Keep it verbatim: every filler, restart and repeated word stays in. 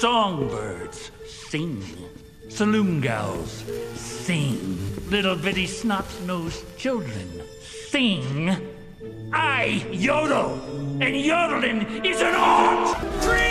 Songbirds sing, saloon gals sing, little bitty snot-nosed children sing. I yodel, and yodeling is an art!